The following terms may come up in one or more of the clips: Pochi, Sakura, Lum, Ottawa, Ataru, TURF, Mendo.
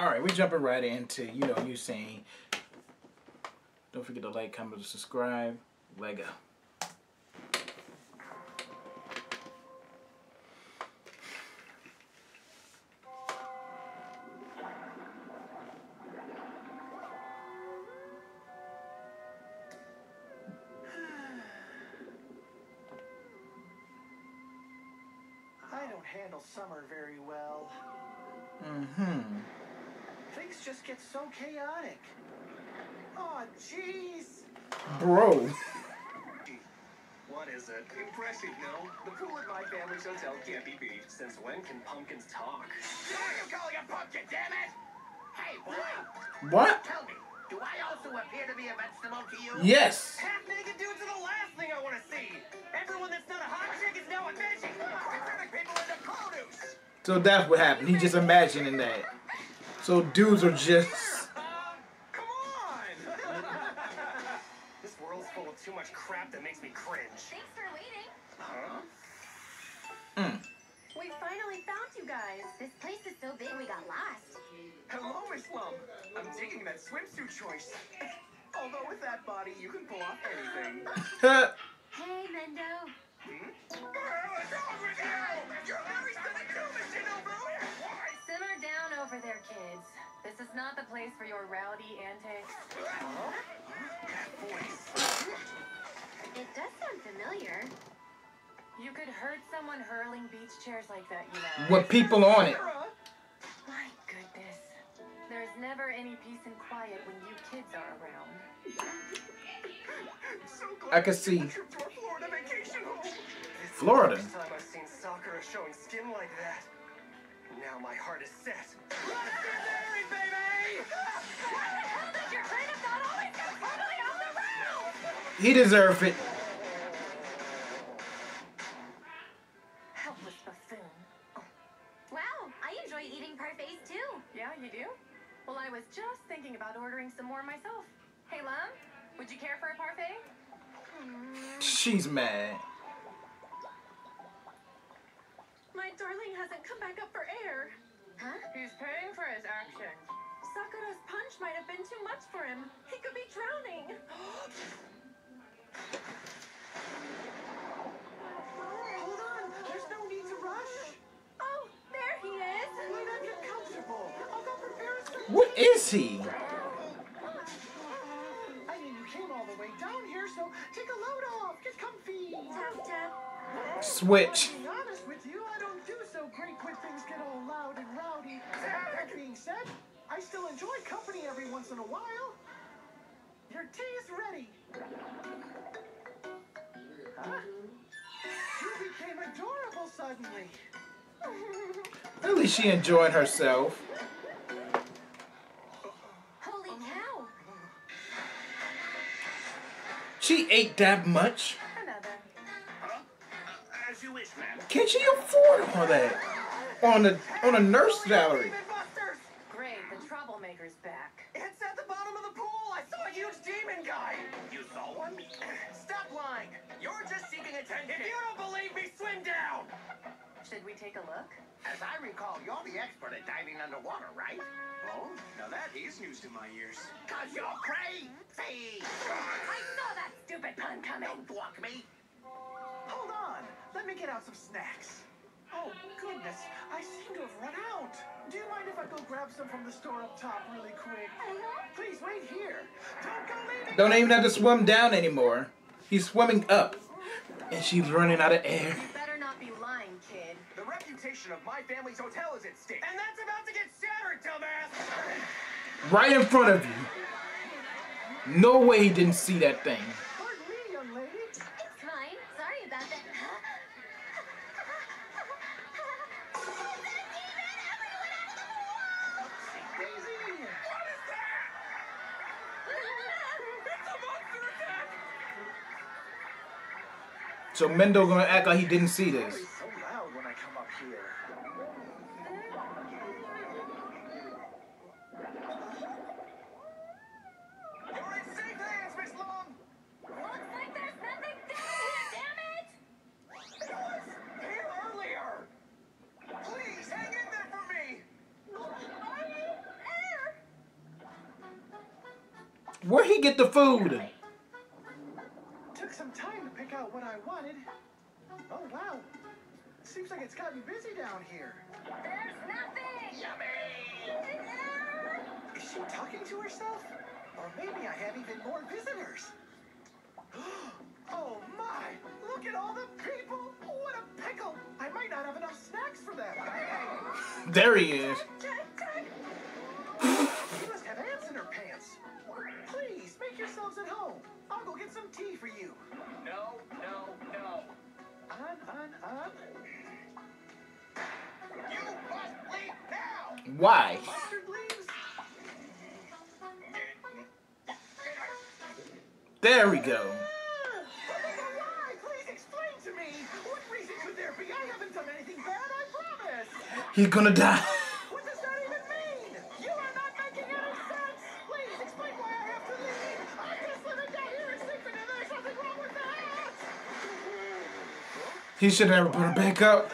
Alright, we're jumping right into, you know, you saying, don't forget to like, comment, subscribe. Lego. Handle summer very well. Things just get so chaotic. Oh, jeez. Bro. What is it? Impressive, no? The pool at my family's hotel can't be beat. Since when can pumpkins talk? Who are you calling a pumpkin, damn it? Hey, boy. What? Tell me, do I also appear to be a vegetable to you? Yes. Half-naked dudes are the last thing I want to see. Everyone that's not a hot chick is now a magic. So that's what happened. He's just imagining that. So dudes are just. Come on! This world's full of too much crap that makes me cringe. Thanks for waiting. Huh? We finally found you guys. This place is so big we got lost. Hello, Miss Lum. I'm digging that swimsuit choice. Although with that body, you can pull off anything. Hey, Mendo. What's wrong with you? You're married to the commission over there. Why? Simmer down over there, kids. This is not the place for your rowdy antics. It does sound familiar. You could hurt someone hurling beach chairs like that, you know. With people on it. My goodness. There's never any peace and quiet when you kids are around. So I could see. Florida. This is the first time I've seen Sakura showing skin like that. Now my heart is set. Let us get married, baby! Why the hell did your train of thought always go totally off the rails? He deserved it. Helpless buffoon. Oh. Wow, I enjoy eating parfaits too. Yeah, you do? Well, I was just thinking about ordering some more myself. Hey, Lum, would you care for a parfait? She's mad. My darling hasn't come back up for air. Huh? He's paying for his actions. Sakura's punch might have been too much for him. He could be drowning. Hold on. There's no need to rush. Oh, there he is. Let him get comfortable. I'll go prepare us for... What is he? I mean, you came all the way down here, so take a load off. Get comfy. Switch. With you, I don't do so great when things get all loud and rowdy. That being said, I still enjoy company every once in a while. Your tea is ready. Huh? You became adorable suddenly. At least she enjoyed herself. Holy cow! She ate that much. Can she afford all that? On a nurse salary. Great, the troublemaker's back. It's at the bottom of the pool. I saw a huge demon guy. You saw one? Stop lying. You're just seeking attention. If you don't believe me, swim down. Should we take a look? As I recall, you're the expert at diving underwater, right? Oh, now that is news to my ears. Cause you're crazy. I saw that stupid pun coming. Don't block me. Hold on. Let me get out some snacks. Oh, goodness. I seem to have run out. Do you mind if I go grab some from the store up top really quick? Please wait here. Don't go leaving. Don't even have to swim down anymore. He's swimming up. And she's running out of air. You better not be lying, kid. The reputation of my family's hotel is at stake. And that's about to get shattered, dumbass. Right in front of you. No way he didn't see that thing. So Mendo gonna act like he didn't see this. So loud when I come up here. You're in safe hands, Miss Long. Looks like there's nothing down here, damn it! It was here earlier. Please hang in there for me. Where'd he get the food? Took some time to pick out what I wanted. Oh, wow. Seems like it's gotten busy down here. There's nothing! Yummy! Is she talking to herself? Or maybe I have even more visitors. Oh, my! Look at all the people! What a pickle! I might not have enough snacks for them. There he is. She must have ants in her pants. Please, make yourselves at home. I'll go get some tea for you. No, no, no. On. You must leave now! Why? Mustard leaves. There we go. Why? Please explain to me. What reason could there be? I haven't done anything bad, I promise. He's gonna die. What does that even mean? You are not making any sense. Please explain why I have to leave. I'm just living down here in secret and there's something wrong with the house. He should never put her back up.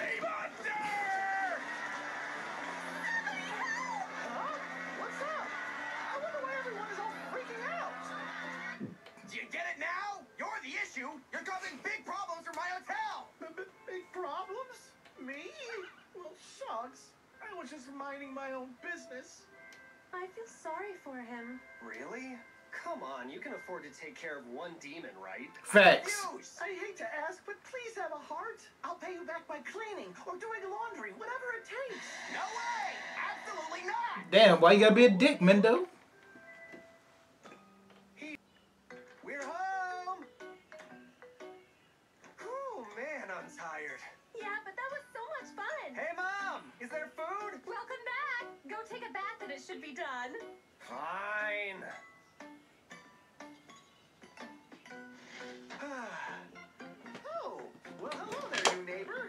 Take care of one demon, right? Facts. I hate to ask, but please have a heart. I'll pay you back by cleaning or doing laundry, whatever it takes. No way! Absolutely not! Damn, why you gotta be a dick, Mendo? We're home! Oh, man, I'm tired. Yeah, but that was so much fun. Hey, Mom! Is there food? Welcome back! Go take a bath and it should be done. Fine. Oh, well, hello there, new neighbor.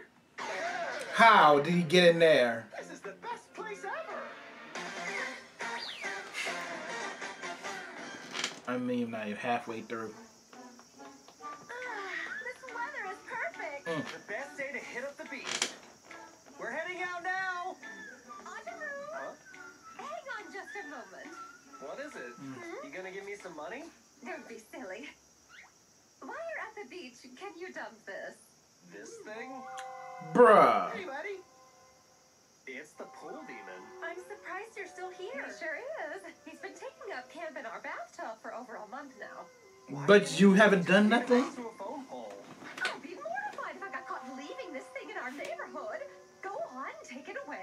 How did he get in there? This is the best place ever. I mean, not even halfway through. This weather is perfect. The best day to hit up the beach. We're heading out now. Ataru, huh? Hang on just a moment. What is it? You gonna give me some money? Don't be silly. While you're at the beach, can you dump this? This thing? Bruh. Hey, buddy. It's the pool demon. I'm surprised you're still here. He sure is. He's been taking up camp in our bathtub for over a month now. But you haven't done nothing? I'd be mortified if I got caught leaving this thing in our neighborhood. Go on, take it away.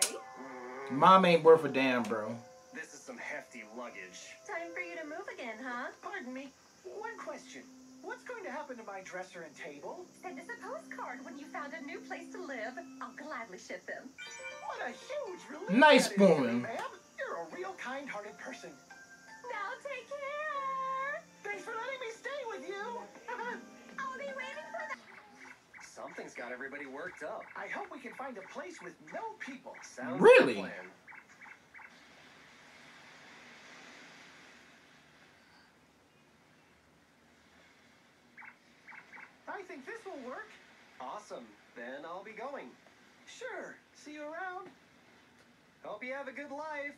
Mom ain't worth a damn, bro. This is some hefty luggage. Time for you to move again, huh? Pardon me. One question. What's going to happen to my dresser and table? Send us a postcard when you found a new place to live. I'll gladly ship them. What a huge relief. Nice woman. Ma'am, you're a real kind-hearted person. Now take care. Thanks for letting me stay with you. I'll be waiting for that. Something's got everybody worked up. I hope we can find a place with no people. Sounds really? Like a plan. This will work. Awesome. Then I'll be going. Sure. See you around. Hope you have a good life.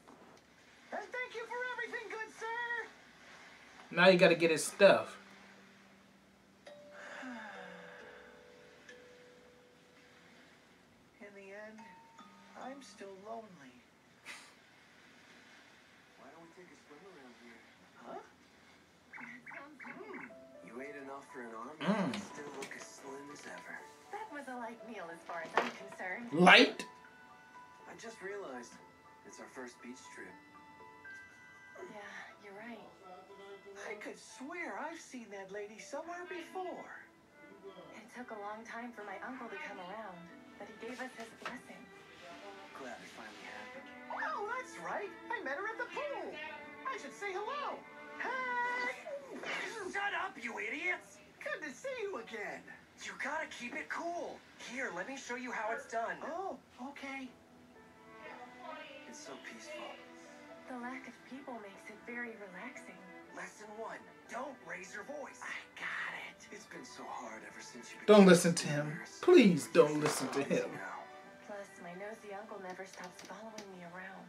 And thank you for everything, good sir. Now you gotta get his stuff. In the end, I'm still lonely. Why don't we take a swim around here? Huh? You ate enough for an arm, you still look as slim as ever. That was a light meal as far as I'm concerned. Light? I just realized it's our first beach trip. Yeah, you're right. I could swear I've seen that lady somewhere before. It took a long time for my uncle to come around, but he gave us his blessing. Glad it finally happened. Oh, that's right. I met her at the pool. I should say hello. Hey! Shut up, you idiots! Good to see you again. You gotta keep it cool. Here, let me show you how it's done. Oh, okay. It's so peaceful. The lack of people makes it very relaxing. Lesson one, don't raise your voice. I got it. It's been so hard ever since you... Don't listen to him. Please don't listen to him. Plus, my nosy uncle never stops following me around.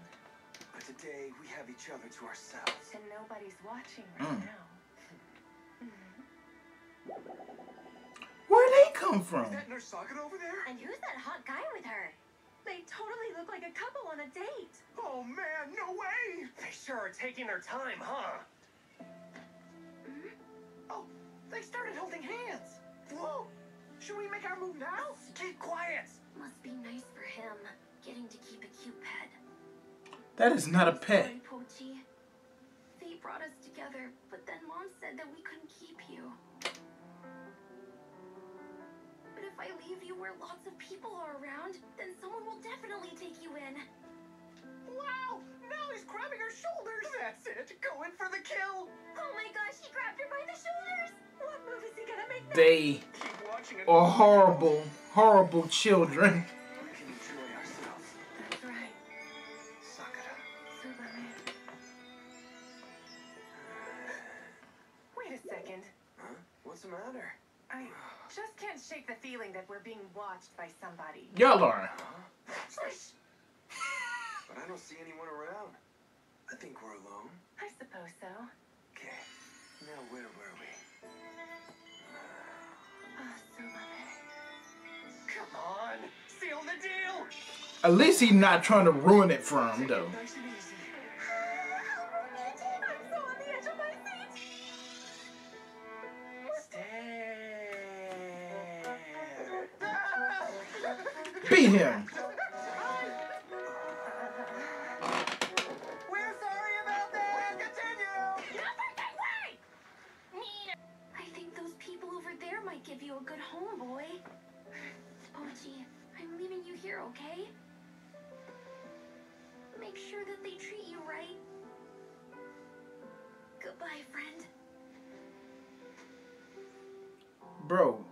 But today we have each other to ourselves. And nobody's watching right now. Where'd they come from? Is that Nurse Sakura over there? And who's that hot guy with her? They totally look like a couple on a date. Oh man, no way! They sure are taking their time, huh? Oh, they started holding hands. Whoa! Should we make our move now? Keep quiet. Must be nice for him, getting to keep a cute pet. That is not a pet. Sorry, Pochi. They brought us together, but then Mom said that we couldn't keep you. But if I leave you where lots of people are around, then someone will definitely take you in. Wow! Now he's grabbing her shoulders! That's it! Going for the kill! Oh my gosh, he grabbed her by the shoulders! What move is he gonna make next? They are horrible, horrible children. We can enjoy ourselves. That's right. Sakura. Wait a second. Huh? What's the matter? I just can't shake the feeling that we're being watched by somebody. Y'all are. But I don't see anyone around. I think we're alone. I suppose so. Okay. Now where were we? Come on. Seal the deal. At least he's not trying to ruin it for him, though. Nice and easy. I'm so on the edge of my seat. Stay. Beat him. Give you a good home, boy. Pochi, I'm leaving you here, okay? Make sure that they treat you right. Goodbye, friend. Bro,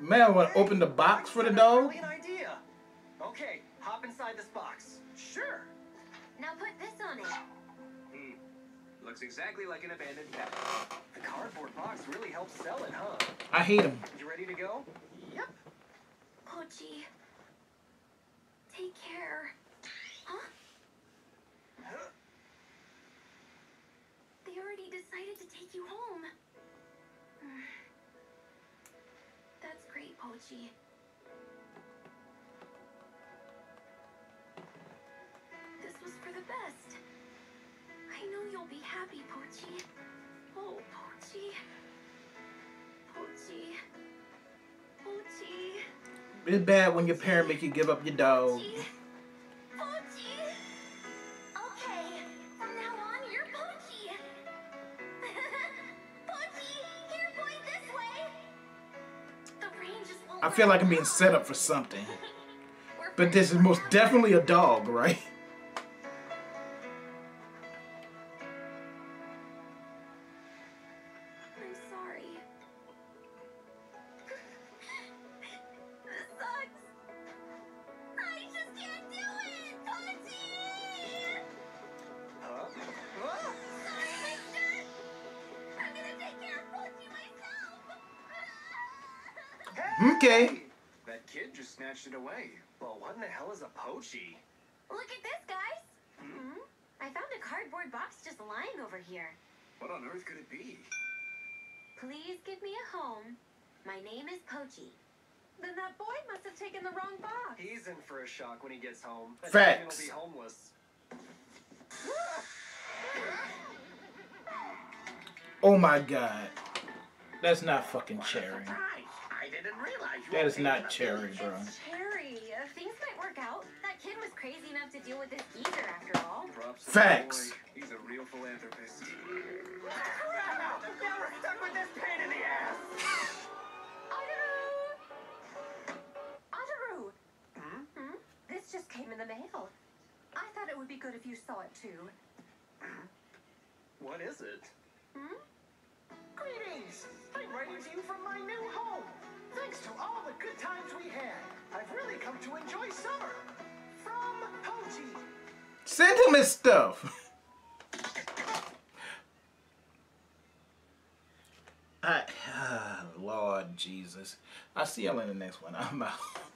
man, wanna open the box for the dog? Brilliant idea. Okay, hop inside this box. Sure. Now put this on it. Looks exactly like an abandoned pet. The cardboard box really helps sell it, huh? I hate him. You ready to go? Yep. Pochi, take care. Huh? They already decided to take you home. That's great, Pochi. This was for the best. I know you'll be happy, Pochi. Oh, Pochi. Pochi. Pochi. It's bad when your parent make you give up your dog. Pochi. Pochi. Okay. From now on, you're Pochi. Pochi, here, boy, this way. The rain just won't. I feel like I'm being set up for something. But this is most definitely a dog, right? Okay. That kid just snatched it away. Well, what in the hell is a Pochi? Look at this, guys. I found a cardboard box just lying over here. What on earth could it be? Please give me a home. My name is Pochi. Then that boy must have taken the wrong box. He's in for a shock when he gets home. Facts. He'll be homeless. Oh my God. That's not fucking cherry. That is not cherry, bro. It's cherry. Things might work out. That kid was crazy enough to deal with this geezer after all. Facts. He's a real philanthropist. Now we're stuck with this pain in the ass. Ataru! Ataru! This just came in the mail. I thought it would be good if you saw it too. What is it? Greetings! I'm writing to you from my new home. Thanks to all the good times we had, I've really come to enjoy summer. From Pochi. Send him his stuff. Lord Jesus. I'll see y'all in the next one. I'm out.